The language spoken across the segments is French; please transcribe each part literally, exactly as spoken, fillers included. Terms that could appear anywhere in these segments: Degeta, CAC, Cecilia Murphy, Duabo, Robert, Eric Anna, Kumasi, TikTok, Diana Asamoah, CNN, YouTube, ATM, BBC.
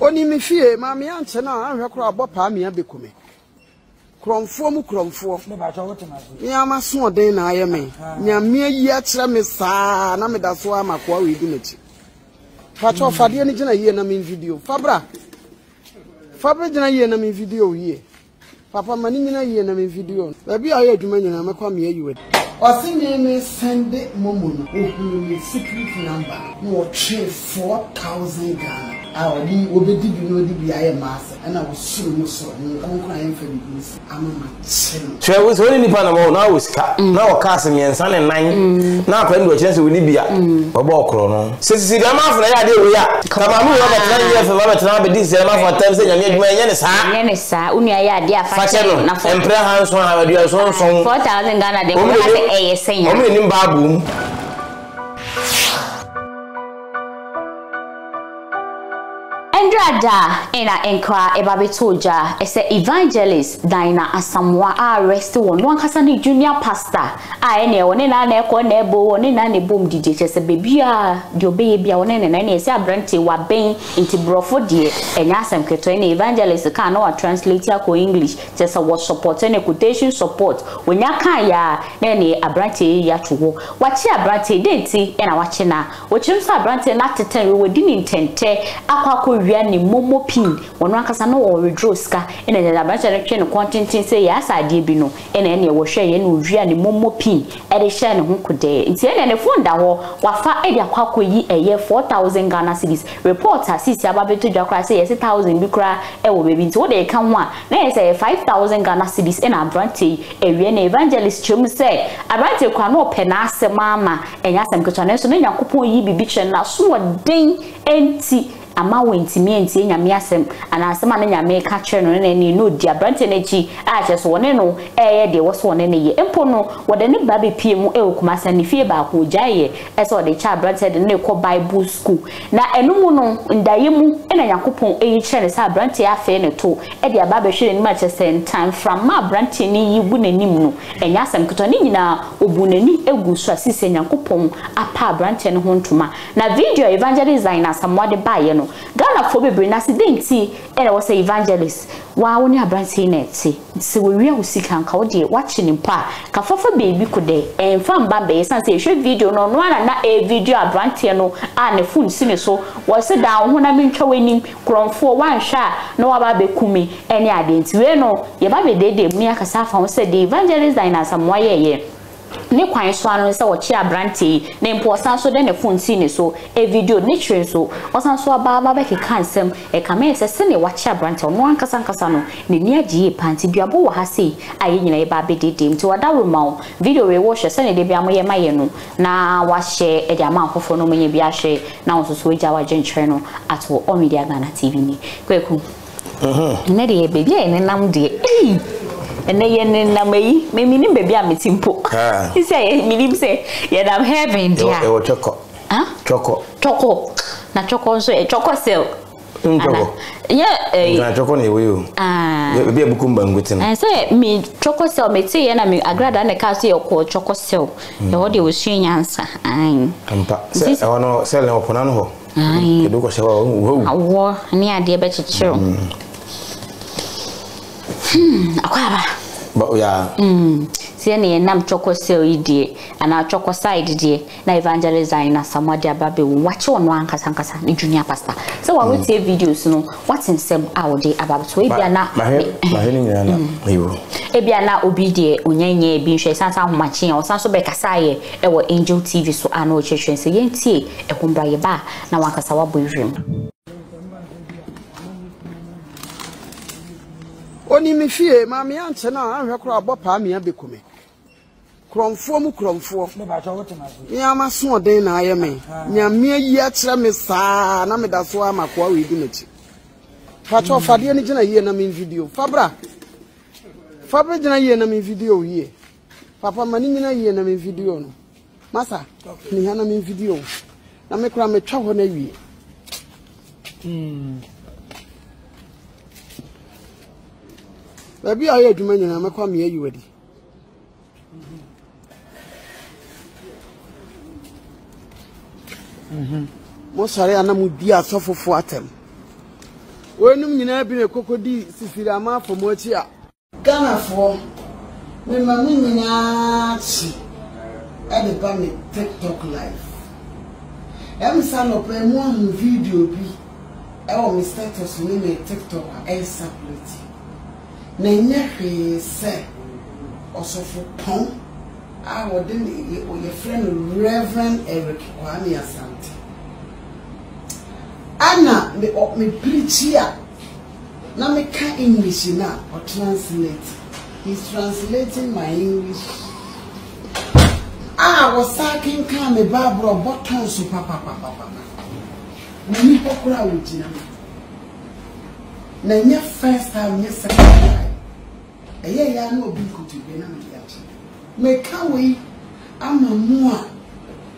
Oni mifie mami anche na anhwe kra bopa me abekume. Kromfo mu kromfo. Me ba tawo temazo. Me amaso oden na aye me. Nyame ayi a kire me saa na me da so amakoa we di mechi. Fato fade ni gina yie na me video. Fabra. Fabra gina yie na me video yie. Papa mani nyina yie na me video. Ba bi aye adwuma nyina me kwa me ayi. Osi ni me send momo no. Ehun me secret number. Mo three four thousand Ghana. I will be obedient, you know, the I am master, and I will soon so. I'm crying for this. I'm a child. She was holding the Panama now with now casting and son and nine. Now, friend, which is with Libya, a ball chrono. Since the man for the idea we are. Come on, we have a ten years for Robert Rabbit, this is a man for ten years, and yet my Yenis, Yenisa, Unia, dear Fashion, and prayer hands on our dear son, four thousand Ghana, the only A S A, only in Baboon. Endrada ena enkwa ebabetoja ese evangelist Diana Asamoah arrest one one kasa ni junior pastor a ene one na na eko na ebo one na ne bom dj ese bebia de obeye bia one na na ese abrante wa ben inti brofo de enya asemketo ene evangelist ka na wa translate akọ english ese what support ene quotation support wonya kan ya na ne abrante ya two wachi abrante denti ena wachi na ochimsa abrante na teten we di nintente akwa yani momo pin wonu akasa no o withdraw sika ene da ba chere twen content say ya asade bi no ene ene wo hwe ye no wia ne momo pin e de hwe ne ho kode nti ene ne phone da ho wafa e de akwako yi eye four thousand Ghana cedis reporter sisi ababeto dwa kra say yes one thousand bi kra e wo bebi nti wo de ka ho a na yes e five thousand Ghana cedis ene abrante e wie ne evangelist chemu say abrante kwa no pe na asema ama enya asem kotwa na so no yakopon yi bibi chen na so den enti ama wentimi enti nyame asem ana asem ana nyame ka kire no na ni no dia brante na chi a che so wone no eye de wo so wone ne ye empo no wode ne ba be pie mu e okumasa ne fie ba ko jaye e so de cha brante de ne ko bible school na enumu no ndaye mu e na yakopon e kire ne sa brante afi ne to e de aba be hwere ni ma che sentan from ma brante ni yi bu nanim no enya asem kito ne nyina obu nani egu so asise yakopon apa brante ne ho ntoma na video evangelist Diana Asamoah de baye no Ghana for be na sidenti era was evangelist wa woni abranti na ti se we wi ahusika nka wo de watch ni pa ka fofa baby ko de emfa mba be san se hwe video no no ana na e video abranti no a ne phone si ne so wo se down ho na mentwa wanim kromfo wanhwa na wa ba be kumi ene adenti we no ye ba be dede mu akasa fa ho se de evangelist Diana Asamoah ye ne kwan so anu se ochi abrante ne mpo san so de ne phone ti ne so e video ne chire so osan so aba aba be kan sem e ka me se se ne wachi abrante no ankasa ankasa no ne ni agie panti duabo wa ha sei aye nyina e ba be dedem ti wada roma video we wo hwe se ne de bia mo ye maye no na wa hye e de amanfofo no menye bia hwe na wo so so ja wa jenchre no ato o media Ghana T V ni kweku mhm ne de be bia ne nam de eh and they in the way, maybe baby, I'm simple. He say, Minim say, yet I'm having chocolate. Ah, chocolate, chocolate, not chocolate, so a chocolate sale. Yeah, a chocolate will. Ah, be a bukumban with him. I say, me chocolate sale may say, and I mean, I grad and a castle called chocolate sale. The audio was she answer. I'm selling upon an ho. I do a war near dear better children. Hmm, akwaba. But we are. Hmm. See, any nam choco sell idea, and our choco side idea. Na evangelist Diana Asamoah de Ababe. Watch on one kasa kasa. Ni junior pastor. So I will see videos. No, what's in some hour day about? So Ebiana. Maheni Ebiana. Ayo. Ebiana obedient. Onyenye ebinche. Sansa humachin. Osanso be kasaye. Ewo Angel T V so ano cheshen. Se yenti. Ekumbra yeba. Na one kasa wabuirim. Oni mifie mami anche na anhwe kra bopa me abekume. Kromfo mu kromfo. Me ba tawo temazo. Me amaso oden na aye me. Nyame ayi a kire me saa na me da so amakoa we di mechi. Fato fade ni gina yie na me video. Fabra. Fabra gina yie na me video yie. Papa mani nyina yie na me video no. Masa, ni hana me video. Na me kra me twa ho na wie. Mm. Baby, I had you mention I'm come here, you ready? Mm hmm. Most are an amudia so for four atem. When you have been a cocody, Sicilama for Motia Ghana for me, Mammy, and the panic TikTok life. I'm son of a one video be our status women TikTok a saplet. Nay, say, also for Pong, I would then your friend Reverend Eric Anna something. Anna, me up me preach here. Now me can't English now or translate. He's translating my English. Ah, was sacking can me Barbara bottom so papa papa papa. Me popular with you. Now your first time, your second time. A year no big good to be now me that. Me can't wait. I'm a moa.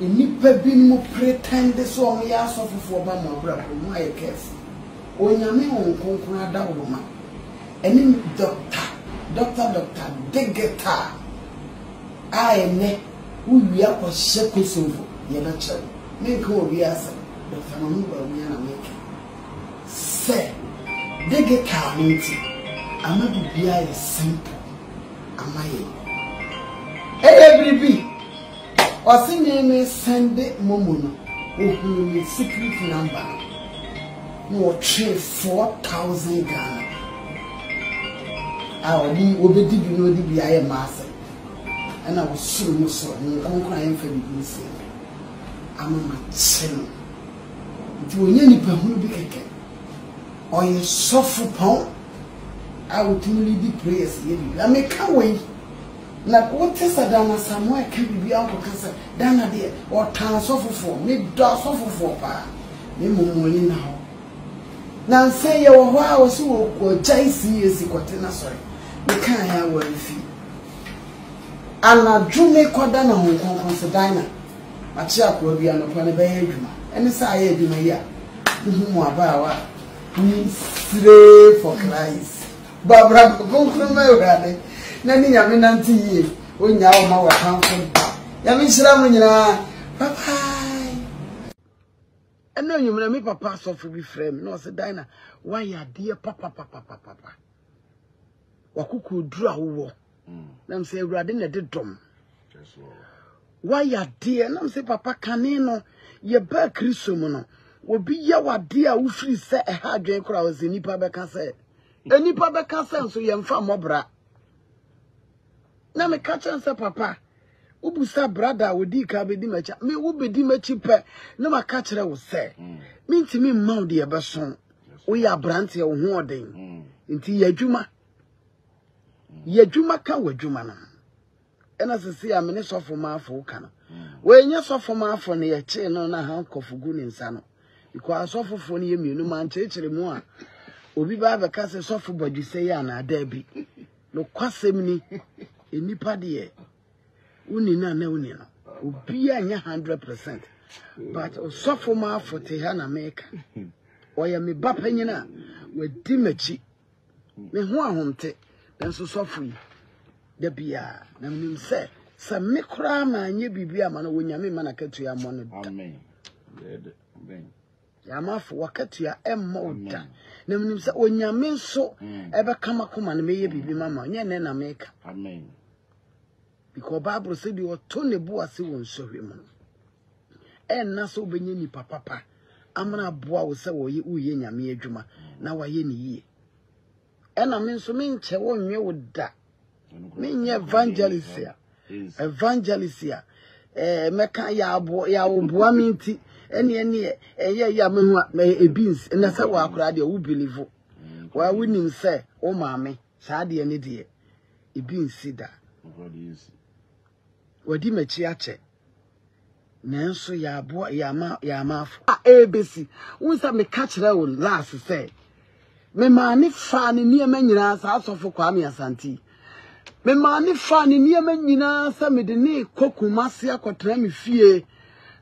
Nipa bi mu pretend so me ya so fofo ba mo bra ko mu aye careful onyame won konkon ada wo ma eni doctor doctor doctor Degeta ai ne u wia ko sheko so fo ye na che me ko wia sa doctor no mu ba wia na me se Degeta nti amadu bia ye simple amaye every bi or send me Sunday Momono, who will secret number. No trade four thousand Ghana. I will be obeyed, you know, the B I A master. And I was so much so, and I'm crying for the I'm a man. Do you need to be again? Or you suffer pound? I will tell you the prayers. I make a way. Like what is a Diana Asamoah can be out of cancer, Diana dear, or transfer for me, does offer for pa. Mimoli now. Now say your wow, so or J C is the quarter, sorry. We can't have one fee. And I drew me Cordana Hong Kong on Sedina. My chap will be on upon a bedroom, and it's I had in a year. Muabawa means slave for Christ. Barbara, go from my rally. Nanny, I mean, until you, when you are more comfortable. Yamishramina, papa. And no, you may papa suffer with frame, no, said Diana. Why, your dear papa, papa, papa. Wakuku draw war. Nam say, Radin at the drum. Why, your dear, Nam say, papa canino, your back risomono. Will be your dear who free set a hard drink crowds in Nipa Becasset. And Nipa Becasset, so you am far more bra. Na me kacha nsa papa ubusa brother wodi ka be di macha me wo be di machi pe na ma ka kire wo se me ntimi mma de ebeson wo ya brante wo ho oden nti yadwuma yadwuma ka wadwuma na ena sisi a me ne sofo maafo ka na wo enye sofo maafo na ye kire no na han kofugu ni nsa no ikwa sofo fo ne ye mienu ma nchekire mu a obi ba be ka se sofo badwise ya na ada bi no kwasem ni enipa de uni na na uni no obi anya one hundred percent but osofo ma forty ha na meka oya me bapanyina wadi machi me ho ahomte nso sofo yi da bia na menim se se me kra ma anye bibia ma na wonyame ma na katua mo no da amen amen ya ma fo wakatua emmo da na menim se onyame nso ebe kama koma na meye bibi mama nya ne na meka amen. Because Bible said you are tone boa se won so hwem. En na so benye ni papa papa. Amna boa wo se wo ye uye nyame adwuma na wa ye ni ye. En na me nso me nche wo nwe wo da. Me nye evangelist ya. Evangelist ya. Eh meka ya abo ya wo boa me nti ene ene eye ya me ho e beans na se wo akora de wo believe. Wa wo nim se wo maame saa de ne de e beans da. Wadi mechi ache nanso ya bo ya ma ya mafo a abc unsa me catch ra wo last say me ma ne fa ne niam nyina sa asofo kwa me asanti me ma ne fa ne niam nyina sa me de ne kokumase akotra me fie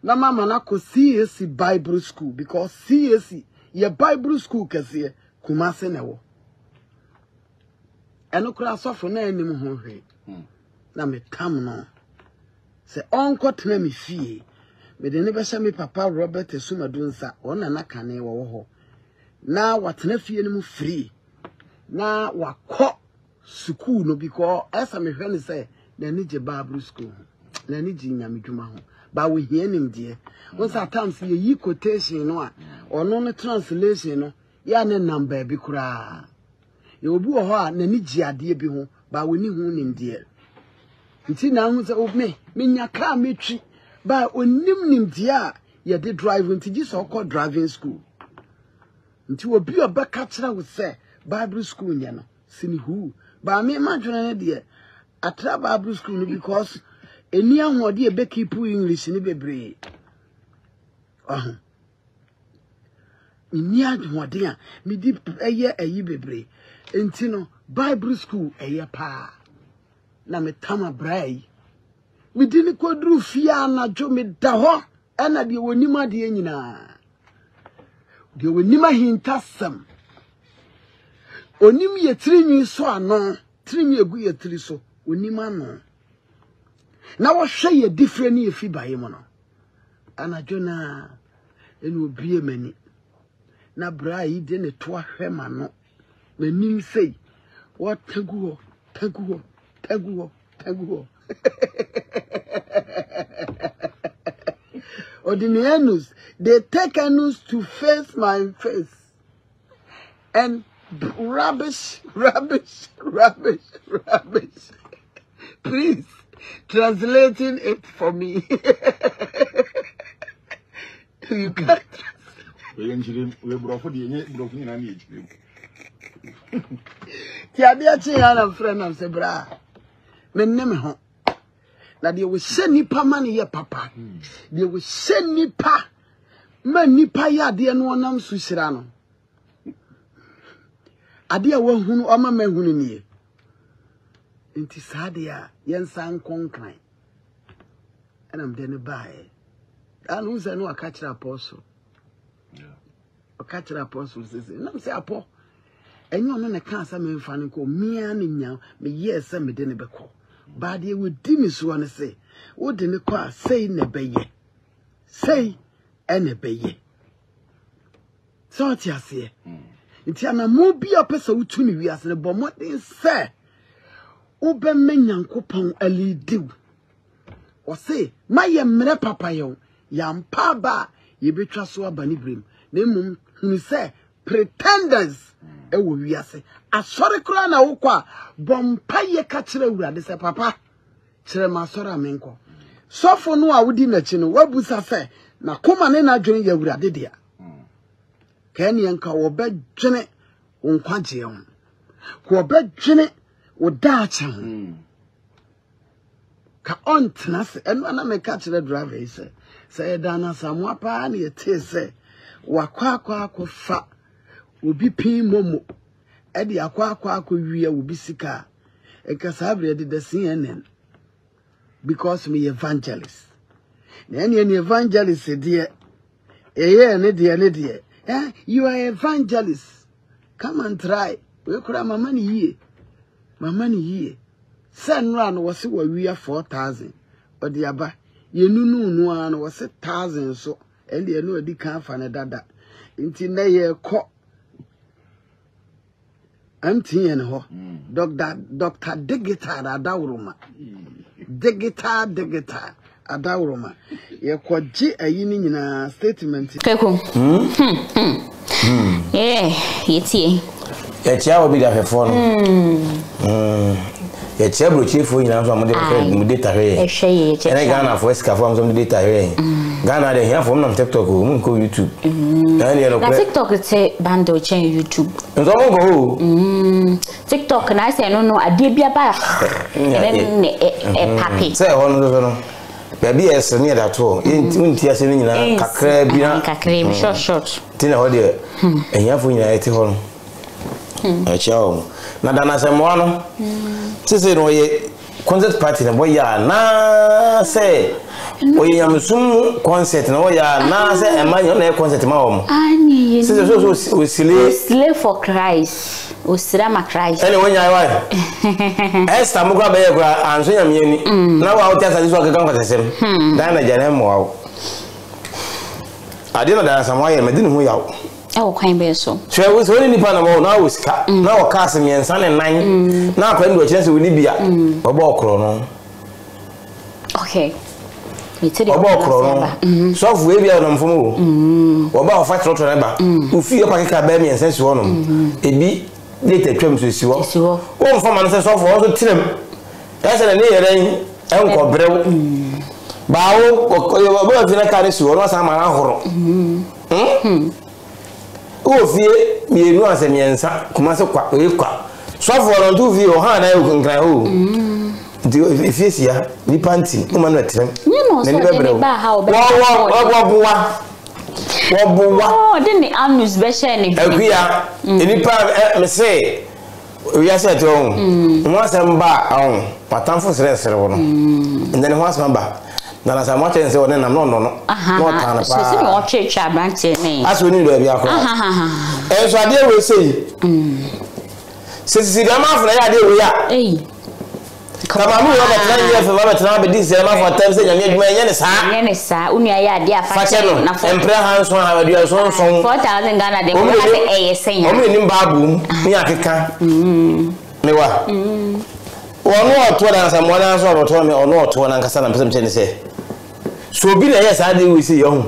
na mama na ko C A C Bible School because C A C ye Bible School kase kumase ne wo enokura asofo na enim ho hwe na me kam no se onko tena me fie me de ne be se me papa Robert esuma dunsa ona na kane wo ho na watenafie ni mu free na wakɔ school no because esa me hwɛ ne sɛ na ni je Bible school na ni ji nyamedwuma ho ba we hia nim de once at times ye yi quotation no a ɔno no translation no ya ne number bi kura ye obi wɔ hɔ a na ni ji ade bi ho ba we ni hu nim de nti na hu sɛ obme me nya ka metwi ba onim nim de a ye de drive nti ji so call driving school nti obi oba ka kyerɛ wo sɛ Bible school nya no sini hu ba me ma dwene ne de atra Bible school no because eni ahode e be keep English ni bebre ah eni ahode a me di eye eyi bebre enti no Bible school eye pa na me tama brai me di ni kodru fia na jo me da ho ena de wonima de nyina de wonima hintasam onim ye trinwi so anon trinwi egu ye tri so onim anon na wo hwe ye different ye fi baye mo no anajo na enu obie mani na bra yi de ne to ahwe ma no manim sei wo taguo taguo taguo taguo Ordinarianus, they take anus to face my face and rubbish, rubbish, rubbish, rubbish. Please, translating it for me. You can't translate. We're broken. We're broken in an age. Tiabiachi, friend of Zebra. Men name him. Now they will send nipa money here, Papa. They will send nipa. Men nipa ya they no nam susirano. Adia wo hunu ama me hunu nie nti saade a yensan konkran ana mde ne bae anu ze no aka kira apostle yeah aka kira apostle sisi na mse apo enyo no ne kan sa me mfa ne ko mia ne nya me yesa me de ne beko baade wo di mi so ne se wo de ne kwa sei ne beye sei ene beye so ti ase Ntiana mobi apesa utu ni wiase ne bomoden se ube menyankopon alidiw ose maye mre papa yo yampa ba yebetwa so abani brem na mum hunu se pretenders e wo wiase asore kura na wokwa bompa ye ka kire urade se papa kire masora menko sofo no a wodi na kino wabusa se na koma ne na adwen ye urade dia Kenyanka wobe jene unkwaje yon. Wobe jene udache yon. Ka on tenase. Enu aname kachile drive yise. Saye Diana Asamoah paani yete se. Wakwa kwa kwa fa. Ubi pii momo. Edi akwa kwa kwa yuye ubi sika. Eka sabri edi de C N N. Because me evangelist. Neni eni evangelist diye. Eye eni diye eni diye. Eh, you are evangelist. Come and try. We could have my money here. My money here. Send run was it we are four thousand. Or the abba. You knew no one was a thousand so. And you know they can't find a dada. Until they are caught. I'm seeing her. Doctor Doctor Degeta Adauroma. Degeta Degeta. Adauroma. Ye kwa ji ayini nina statement. Keko. Hmm. Hmm. Hmm. Eh, yetie. Yetie obi da fefo no. Hmm. Hmm. Yetie brochefo nyina so amode prefer mu data here. Ehwe ye yetie. Ene Ghana for ska for amode data here. Ghana de here for mu na TikTok o, mu ko YouTube. Hmm. Na TikTok te bando chen YouTube. Nzo mo go ho. Hmm. TikTok na se no no ade bia ba. Ebe ne e papi. Se ho no so no. Baby, as near that all, ain't tears in a crab, a cream, short, short. Tina, oh dear, and you have win at home. A child, Madame Samuano, says it, or ye concert party, and boy, ya na say, we am soon concert, and oh, ya na say, and my own concert, mom. I need slave for Christ. Osirama Christ. Any one your wife. Esther Muga Begra and Sonia Mini. Now I'll tell you what I can say. Diana Janemo. I didn't know that some way, and I didn't know you out. Oh, kind of so. So I was only Panama now is cat now casting me and son and mine now. When we chance with Libya, a ball okay. About Corona, soft wavy on Fumu, about five or remember, who fear Paca Baby and sense one. It be later terms with you. Oh, for my sense of all the trim. That's an earring, uncle Brew. Bow or birds in a carriage, or some hour. Oh, fear me, no, as a Yansa, Kumasa quack, you quack. Soft one two view, hand I can cry. Oh. If you see her, the panty, woman at him. You know, how about what didn't the amuse better anything? We are any part, say, we are set home. Once I'm back on, but time for stress, and then once I'm back. Now, as I'm watching, so then I'm not, no, no, not watching, I banked me. As we knew, we are. And so I dare we say, since the amount of idea we are. Come on, Robert, nine years of Robert, now be this Zema for ten years, and yet my Yenis, Yenisa, Unia, dear Fashion, and prayer hands on our dear son, four thousand Ghana, the only A S A, only in Babu, Yakika. Hm, Mewa. Hm. One or two hours and one hour or two or not, one and Cassan and President say. So be the yes, I do we see young.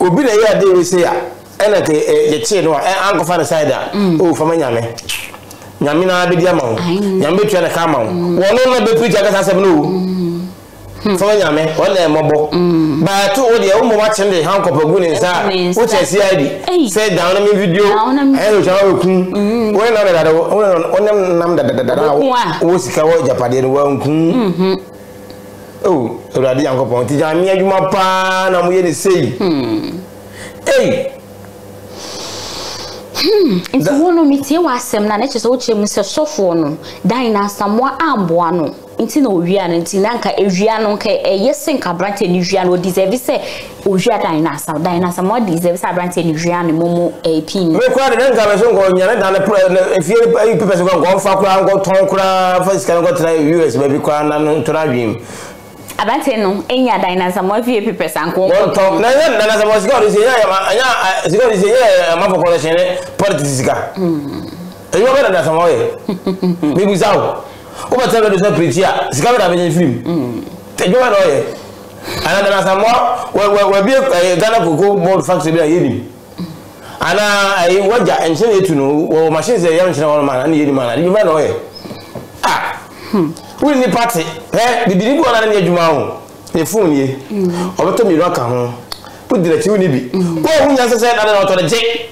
Will be the year they will say, and at the chin or Uncle Father Sider, oh, for my yammy. Yamina be diamond, Yambitia the Camon. One of the preacher has a blue. For Yame, one of mobile. But two of the old watching the hunk of a good inside, which I see I said down in video. And John, when I had one number that was Kawaja won't. Oh, Radi Uncle Ponty, I mean, you my pan, I'm here to say. Hey. Hmm. Nti wono mitie wasem na na chese wo chemu se sofo no dan na samwa aboa no nti na owia no nti na nka ewia no nka eyese nka brante ni ewia no deserve se owia dan na sam dan na samwa deserve se brante ni ewia no momo epin we kwa de nka meso nko nyane dan na efie people se nko fa kwa nko ton kura fa sika nko try U S ba bi kwa na no tora dwim abante no enya dan na samwa efie people se nko nko na na na samwa sika ori se ya ya sika ori se ya ma fo collection Participa. Et vous avez la samoa. Mais vous avez. Vous avez besoin de prétier. C'est quand même avec un film. Et vous avez. Anna la samoa, ou bien Gana Coco, bon fax de la Yéli. Anna, et Wadja, et c'est les tunnels, ou machines et Yann Chinaman, et Yéliman, et vous avez. Ah! Où est le parti? Eh, le dirigeant à l'année du Mao. Les fourniers. On va tomber le canon. Put the tune be. Well, who has said I don't know to the jay?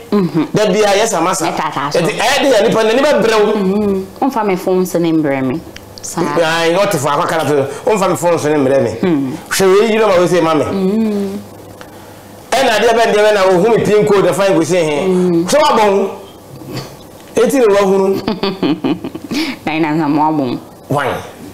That be I yes, I must. At the end, if I never broke, on family phones and embrame. I notify what kind of on family phones and embrame. Shall you know what we say, Mammy? And I never given our home team code to find we say him. So I won't. It's in the room. Nine and a mom. Why?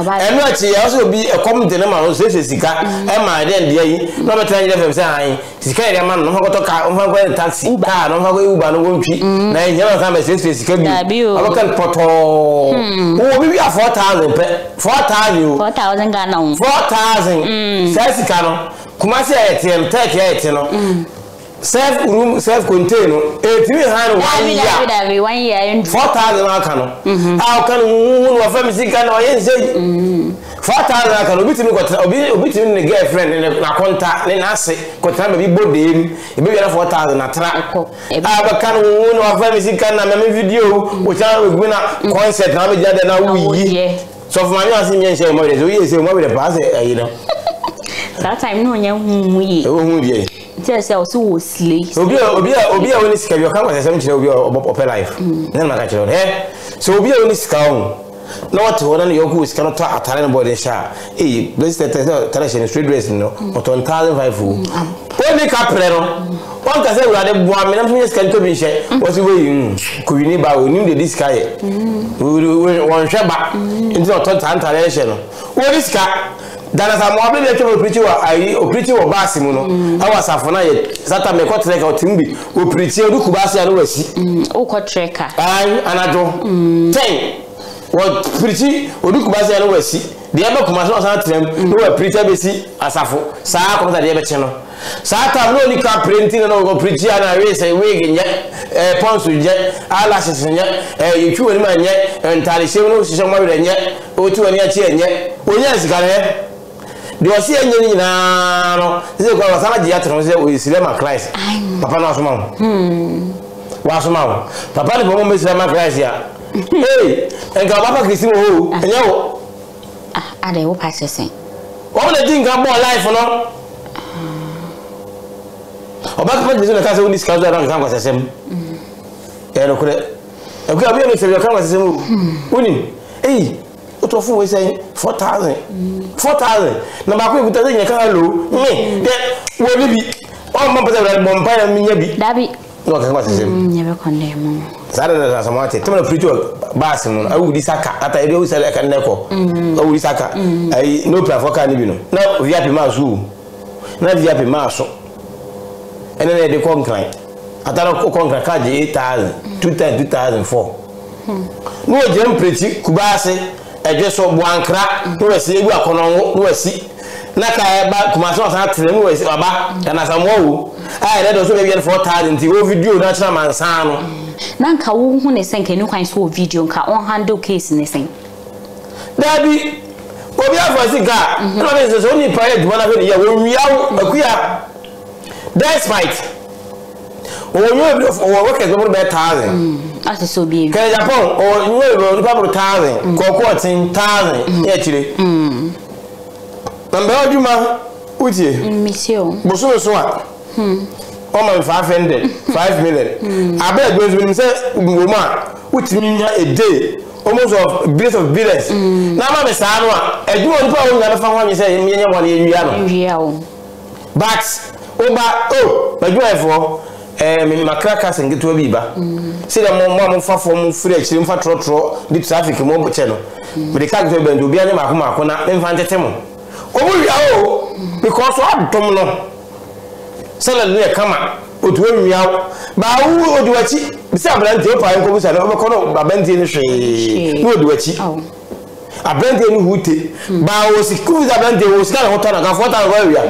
I'm not she also be a common dilemma on this cigar. Am I then, dear? Not a train of sign. She carried a man, no one got a taxi, car, no one got a woman. Nine yellow time is this can be a local portal. Oh, we are four thousand, four thousand, four thousand gallon, four thousand, Sassicano, Kumasi, A T M, thirty eight, you know. Self room, self container, a three hundred one year, one year, four thousand. How can how can one of them see can I say four thousand? I can obviously obviously a girlfriend and a contact. Then I say, contact me body him, maybe four thousand. I track. I can one of them see can I make video which I will win a concert. I'm a judge and I will ye. So for my young men, say, my dear, say, what will the pass? You know, that time no young we. Just also sleep. Obia, Obia, Obia, only scale your camera, seventy of your open life. Then I catch on here. So Obia only scown. Not one of your goods cannot talk a talent body shah. Eh, blessed television is street dressing, no, but on thousand five. ni kaprero on ka se urade bua me na me se kan to bi hye o si we ku ni ba o ni de diska ye won hwe ba nti o ton tan tare hye no wo diska Diana Asamoah be be to preach wa ayi o preach wo ba asimu no awa safo na ye sata me ko treka o timbi o preach o du ku ba asia no wasi o ko treka ai anajo ten wo preach o du ku ba asia no wasi de ebe kuma so san trem no preach be si asafo sa ko ta de ebe che no sa ta no ni ka printing no go preach na we say we gnye eh ponsu gnye ala sisenye eh yitu woni ma gnye entali se no sise ma we gnye o tu woni a che gnye onya sikare de aussi enye nyina no ze ko wa sala jiya tron ze o islama Christ papa na asoma hmm wa asoma papa le bomo me islama Christ ya eh en ka papa Christine o enya o ah ade wo passe sen o le din kan bo life no o ba ko de na ka se unis ka za ran kan ko sesem eh no kure e ko abi no se ka wa sesem uni eh to fun we say four thousand four thousand na ba ko ekuta nya kan lo me de we bibi o mo pese re bompa ya mi nya bi dabi no kan ba se se nya be kon de mo sare na sa mo ate to na preto ba se mo awu di saka ata edo se le kan neko awu di saka ai no pra foka ni bi no na vi ape ma su na vi ape ma so ene ne de kon kan ata na kon kan ka je eight thousand two thousand four no je en preto kubase eje so buankra no esi egu akono no esi na ka ba kuma so san tire no esi baba Diana Asamoah wo ai na do so be be four thousand ti o video na chira man san no na nka wo hu ne sen ke ni kwan so video nka on handle case ne sen dabi obi afasi ga no be so so ni pare du na be ni ya wo wiawo akuya despite o yo be o work as over one thousand ase so bi ke Japan o nwe ru papo thousand ko ko tin thousand e chire mm namba ojuma utie mission boso so a mm o ma five hundred five million abeg go zimi say wo ma utimi nya a day almost of billions of billions na ma be sa no a edu o npa o nya fa ho mi say mi nya won e wi ano wi o but o ba o ba ju e fo eh me makraka sengeto bi ba se da mo mo fa fo mo free akiri mfa tro tro di traffic mo bo che no me de ka go be ndo bi anya ma ko ma ko na me mfa ntete mo o mo wi a o because o dom no sala le kama o tu wi a ba wu o di wachi bi se abrante o pa en ko bu sa no ko no ba benti ni hwe no di wachi abrante ni hute ba o si ku za abrante o si ka ho ta na ka fota go wi a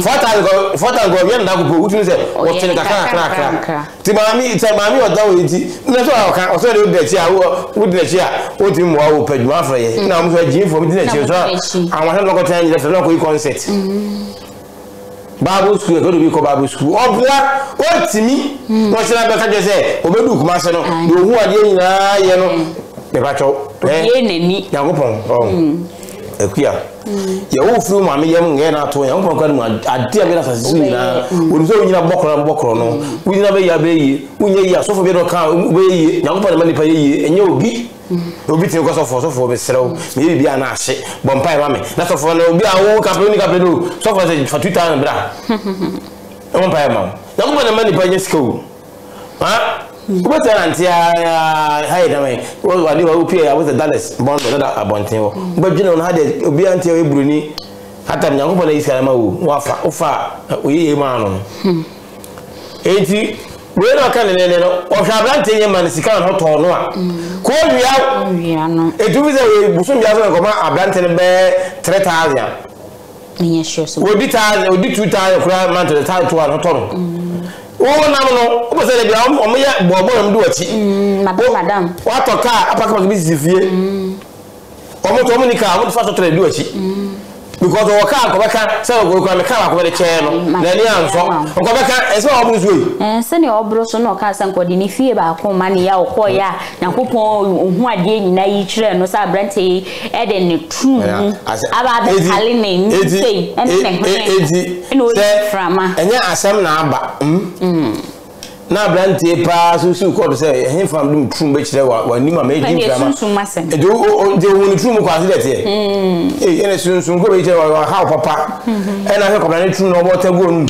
fota go fota go wi na ku po utun se o tin ka ka ka ka ti mami ti mami o da o ti na so o ka o so de ti a wo de ti a o ti mu a o peju afra ye na mo so jin fo mi ti na ti so awon se lo ko tan ni se lo ko i concert babu school go do bi ko babu school o bla o ti mi mo se la be ka je se o be du kuma se no o hu ade yin na ye no be ba cho ye neni yakopon oh ekuya ye wo furu ma me yem nge na to yakopon kwa mu ade abi na fasisi na onzo nyina bokoro bokoro no nyina be ya be yi unye ya sofo be do ka be yi yakopon ma nipa ye yi enye obi obi tin ko sofo sofo be srew me ye bibia na ahye bompa e ma me na sofo na obi awu ka pe ni ka pe do sofo se fa twitter na bra bompa e ma yakopon ma nipa ye siko ha What talent? Yeah, hey, damn it! What what do you pay? I was a Dallas bond, another abonting. But you know how they be anti Bruni. At the young police, Kalamahu, Wafa, Ofa, we man. Eighty, we're not coming in or shall take a man is can't hot or no. Call me out. It was a Bushum Yazan Goma, a Blanton Bear, Tretasia. Yes, would be tired, would be two tired of man to the time to our total. Oh, non, non, on se bien, on me ya bobo on do ati. Ma madame. What to car apaka ba bizifie. On mo to mo ni car, mo fa to tre do ati. Because o car ko ba ka, se o ko me car ko le che no. Na ni anso. O ko ba ka, e se o bru so yi. Eh, se ni o bru so no car san ko di ni fie ba ko ma ni ya o ko ya. Na kopon ohu ade nyina yi kire no sa brante e de ne true. Aba ba kale ne ni sei. En ne ne. Se frama. Enya asem na aba. Na brante pa susu ko se hin fam dum trum be kire wa wani ma me jin drama e do de woni trum ko asile te eh ene sunsun ko be kire wa how papa e na se ko na trum no bo te go nu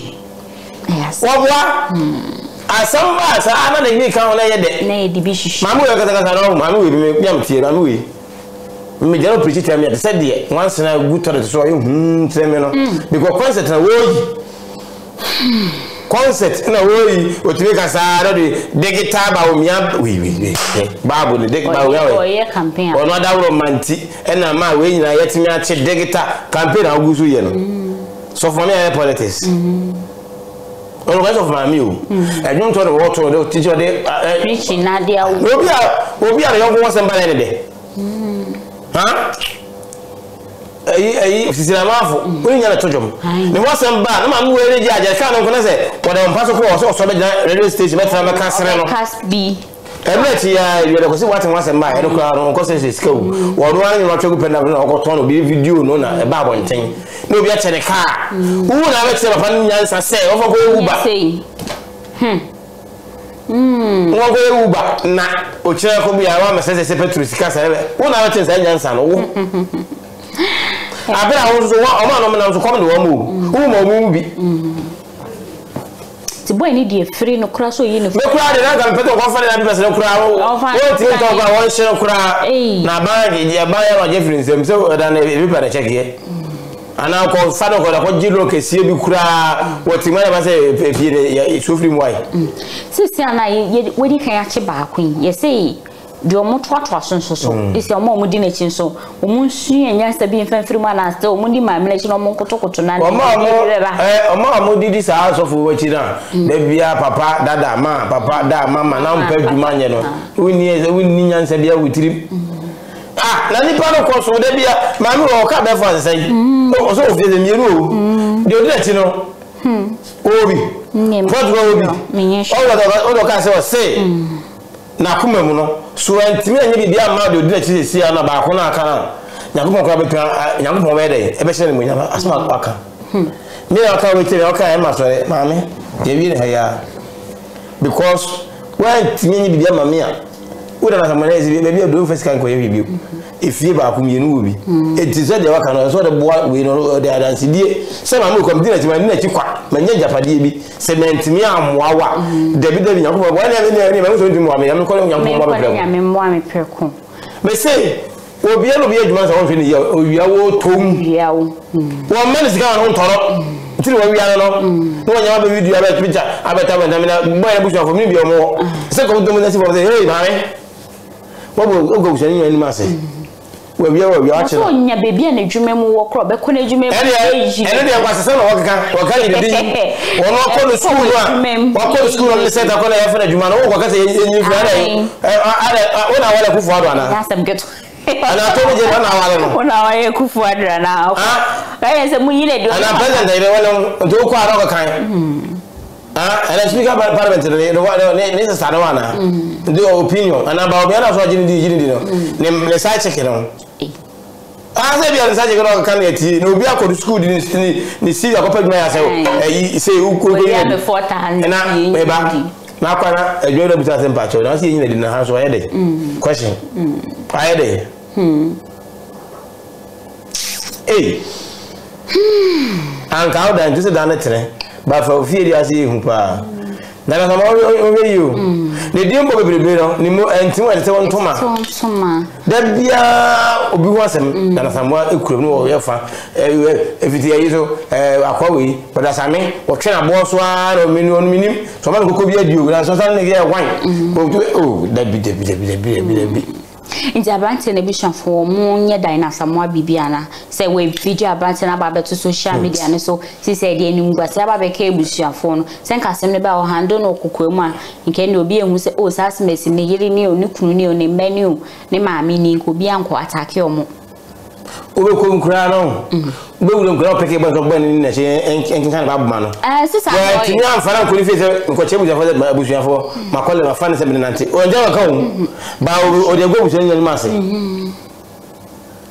Yes. What? Asamba sa ana le ni kan le yede. Na e di bi shishi. Mamu e kata kata no, mamu we bi me yam tie, mamu we. Me jalo preach time yede. Said there, once na good to so you hmm tell me no. Because concert na wo yi. Concert na wo yi, o ti ka sa do Degeta ba o mi am we we. Babu ni Degeta ba we. O ye campaign. Ono da wo manti, e na ma we nyina yeti mi ache Degeta campaign na gusu ye no. So for me I politics. On reste of mamie o. I don't know what to do. Teacher dey preach na dia o. Obi a obi a young one samba na dey. Huh? Eh eh silamafo, o nya na tojom. Me one samba, na mamu we ready aja ka no ko na say, for dem pass for so so be radio station me try me cancel no. Cast B. E me ti ya you dey ko si what one samba, e no ko no ko say skill. Wo no an no twegu penda no ko ton obi video no na e ba bonten. No be a check car. Who na we tell papa nyansa say ofo go uba. Hmm. Hmm. Won go uba na o chire ko bia wa message say Petrus ka say. Who na we tell say nyansa no. Abira won so wa o ma no me na so come the one mu. Who ma mu bi. Ti boy ni dey free no kura so yi no. Me kura de na ga Petrus ko fa de na person kura wo. O ti to ba won share kura. Na ba ge je ba ya wa je free nsem so da na e bi pa na check here. Ana ko sado ko da ko jilo kesi bi kura woti mara ba se pefire ya sufri mwai sisi ana ye wedi kan ya che ba kwin ye sei de omo twatwa sonsoso isi omo omo di nachi so omo nsu enya sabi mfa mfiri ma na sta omo di mamle chi no omo kotokoto na omo eh omo omo di di sa asofo wachi na da bia papa dada ma papa da mama na mpa dwuma nye no woni woni nyansa bia wutiri ah la ni pas ko so de bia mami o ka be fa sey o so o fi de miru o de o de ti no hmm obi what go obi o wa da o do ka se o se na kuma mu no so antimi anye bia ma de o de ti se na ba ko na aka nyakumo ko be twa nyakumo be de e be se ni mu nyama asma ko aka hmm ni aka we ti o ka e ma so re mami de bi ne ya because when tinye bia mami a o da na samana ezi be bia do first kan ko ye bi if you ba come yenu obi it is that they work on so the boy we no the dance die say ma me come dinati ma dinati kwa ma nya japade bi cement me amoa wa david david nyakobo wa na me na me so ntimo wa me me ko nyakobo ba bra me mo ame perko me say obi elo bi adwuma so won fe ni owi awo tom yawo won men sika won toro ntiri wa wi ano no won nya ba video abet picture abet abet na me na boy na bushwa for me bi omo say ko do me na si for say hey na me wo go se ni ani ma say we we we are so nya baby an adwuma mu wo kro be ko na adwuma mu eji ene de kwasese na wo kaka wo kali de wo no ko no school no wo ko school no se ta ko na ya fa adwuma no wo kaka se enyi fura na are wo na wala ku fu ado ana that's am get ana to je na wala no wo na wala ku fu ado ana ka ya se mu yile do ana president ire wala to ko aro kan ah ana speaker parliament ne ne ne sa na wana the opinion ana ba obiara so ajini di jini di no ne sa check no ah se biara sa check no kan eti no biara ko school di ni ni si akopa dwuma ya se eh se u ko ko ni na me ba na kwa na ejo do buta se mpacho na si enyi di na ha so aye de question aye de eh an ka o dan just dan tren ba fa ofie dia se hu pa na na ma o we you ne di mbo bebrebe no ni mo enti wa se won toma toma da bia obi ho asem na na samwa ekure no wo ye fa eviti ayi so akwa we but asame o twen abo so ara o minu on minim so ma ko bi adi o na so san ne ye wan o da bi da bi da bi da bi nti abrante na bi hwafo mo nye Diana Asamoah bibiana say we video abrante na ba beto social media ne so si say de enu ngwa say ba be ka ebusuafo no say ka sem ne ba o handle no kokoko mu a nke ne obi ehu say o sas mesi ne yiri ne onu kunu ne onu menu ne maami ni ko bi anko attack e omo obe ko nkura no obe wule nkura peke ba so gba ni na se enkin kan ba buma no eh si say we ti yan fara ko ni fe say nko chebu ja fa ba ebusuafo makole ma fa ne se bi na nti o je wa ka o ba o de go busu ni ma se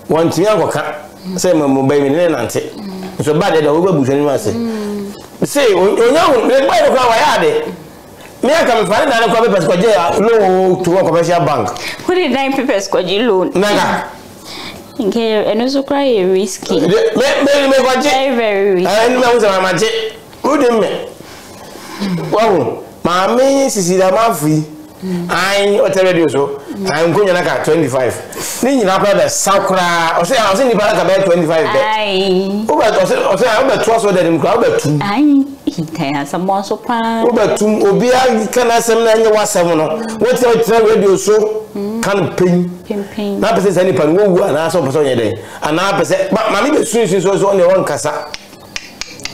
won ti yan ko ka say ma mo ba mi ni na nti so ba de da o ba busu ni ma se say o yan le gba de ko wa ya de me aka me fara na ko be pe ko je loan to commercial bank who did nine papers ko je loan naga nke enozo cry risky me me me go je very very risky and me usa ma je good me Wow, Mammy, Cecilia Murphy. I or radio so. I'm going to twenty-five. Then you know the Sakura or say I was in the back about twenty-five. I over trust with him crowd two. I has some more so proud. Over two Obia can assemble was seven. What's your radio so can ping? Not present any pan who and ask person your day. And I present, but Mammy soon since was on your own casa.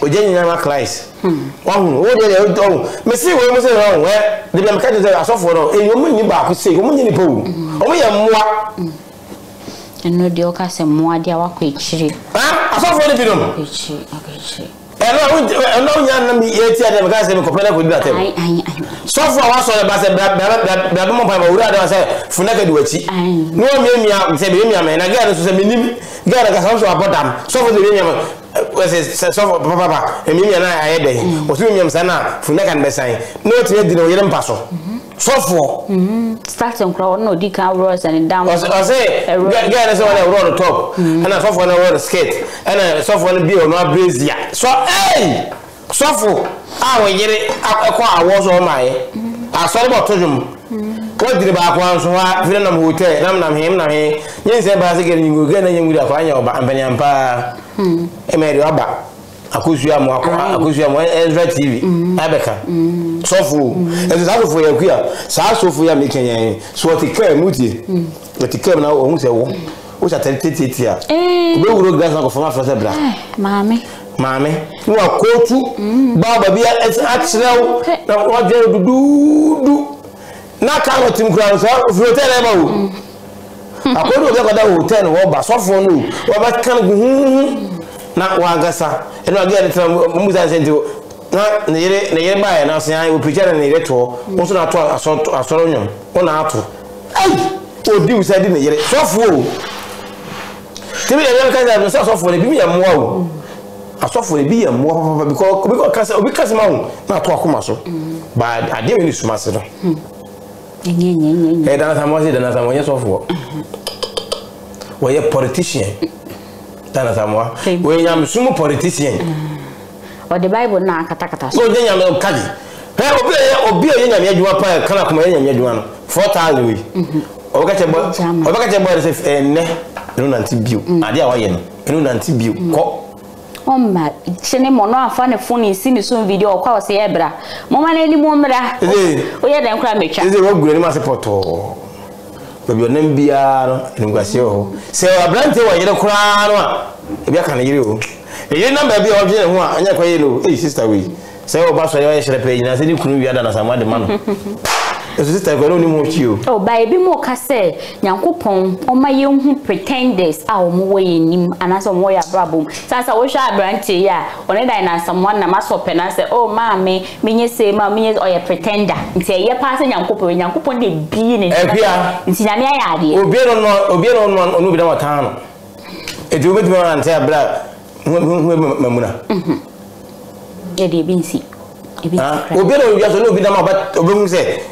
Ojenina Christ. One, what they do. Missy, we must say, where the Democrats are so for a woman back, say, woman in the pool. Only a more and no deocas and more diawa quickly. Ah, I saw for the film. And no young me eight years and compare with that. So for us, on the bus and that the moment I would rather say, Funaka do it. No, me, I said, and I got us a minimum, got us also about them. So for the papa and me and I had a was William Sana, Funakan Bessin. No, to the William Passo. So for start and crowd, no decal rose and down. I say, get us on a roll top, and I saw for a roll skate, and I saw for a beer, not breezy. So, hey, so for I will get it up a car was all my. I saw about Tojum. What did about one so I didn't know who tell him, yes, I was getting you getting with a fire or Bampaniampa. Hmm. Emeri aba akosu amu akosu amu Ezra T V abeka sofu ezu sofu ya ku ya sa sofu ya mekenyen so ti ka muti ti ka na ohun se wo o sa thirty thirty ya be wuro gas na ko forma France bra mame mame ni wa kotu baba bi actually na wa je dudu na ka no tim kura so hotel e ba wo akodo be ko da hotel wo ba sofo no wo ba kan na wa gasa e no age de mu za senti na ne yere ne yere ba na so yan wo picture ne yere to wo so na to asoro nyon wo na ato ai odi u said ne yere sofo o ti bi yere kan da so sofo ne bi mi ya mo o asofo ne bi ya mo papa because because kasa obi kasa ma wo na to akoma so ba ade we ni suma se do. Nye nye nye nye. Diana Asamoah, Diana Asamoah, yes of what? We are politician. Diana Asamoah. We are sumo politician. Or the Bible na katakata. So then you are kaji. Hey, obi obi obi nyame adwuma pa kana kuma nyame adwuma no. four thousand we. Oba kache boy. Oba kache boy say enne. No nanti bio. Ade a waye no. No nanti bio. Ko. Mama, chene mono afa ne phone nsi ne so video okwa ose ebra. Mama na ni mo mra. O ye dan kra metwa. Eze wo gure ni ma support o. Baby onem bia no, ni ngwase o. Se abrante wo yere kra no a. E bia kan yere o. E yere number bia o je ho a, anya kwa yelo. Eh sister we. Se wo ba so ye shere pe nyina se ni kunu bia da na samwa de ma no. E sister go no ni mo chi o. O ba bi mo ka se Nyankopon o ma ye hu pretenders a o mo wo ye nim anaso mo ya brabo. Sasa wo sha abrante ya, o ne dai na someone na maso pe na se o ma me menye se ma menye o ye pretender. Nti e ye pass Nyankopon, Nyankopon de bi ne. E bia. Nti na me ya ade. Obi no no, obi no no onu bi da wata no. E di obi ma ante abra. Hu hu mamuna. Mhm. E de bi nsi. E bi. Ah, obi no bi aso no bi da ma but obi mu se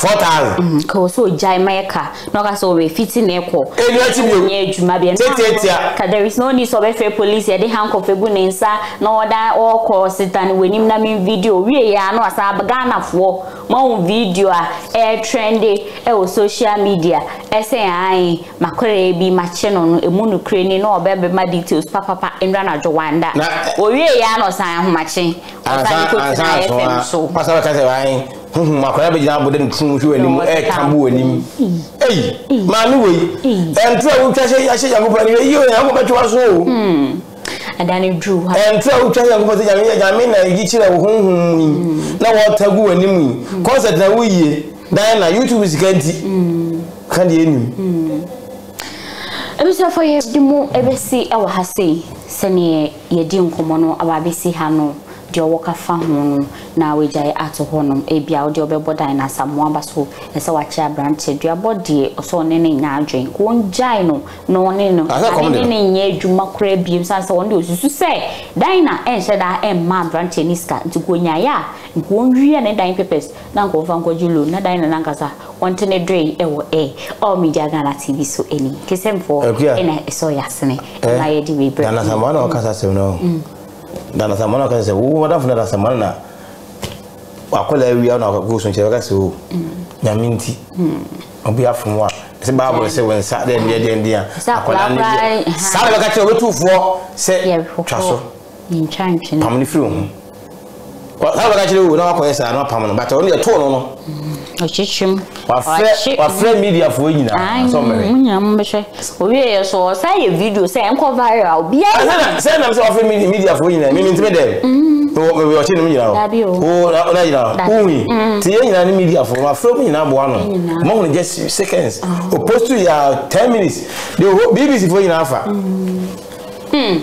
Four thousand. Koso Jamaica, Nogaso, fitting echo. There is no need of a police at the hand of a bunensa, nor that all course it and when him naming video, we are no as a bagana for more video, air trendy, air social media, S A I, Macquarie be my channel, a moon Ukrainian or baby my details, papa and Rana Joanda. We are no sign matching. So, Pastor, my crabby down wouldn't true to any more air tambour in him. Eh, Mammy, and tell I say, I'm going to you and I'm going to us all. And then you drew and tell China what I mean, I get you home. Now what taboo and him, cause that we Diana, YouTube is getting candy. I was afraid the more ever see our Hassay, Senny, your dear common, our B C Hano. the worker farm now we jay at home a be out your Diana Asamoah basso as our chair branch your body or so any now drink one gino no one in any juma crab you so on those to say Diana and said I am my branch in iska to go ya go and dine papers now go from go you na Diana Nankasa wanting a dray or a or me jagana T V so any kiss him for any so yasne and I did we bring someone or Casa no. Dans sa manne, quand c'est où, madame, dans sa manne, à quoi la vie en a gauche, on dirait que c'est où. Yaminti, on peut y avoir moi. C'est pas bon, c'est un sardin, bien, bien, bien. Ça va, ça va, ça va, tout fort, c'est chasso. Il change, pas mon film. What have I do? No, because I not permanent, but only a total. I teach him. What friend media for you? I so say a video, say I'm called viral. Be I send them so media for you, I mean, to me them. Oh, we are chilling now. Oh, right now. Only the media for my filming number one. Only just seconds. Opposed to your ten minutes. The whole B B C for you alpha. Hmm.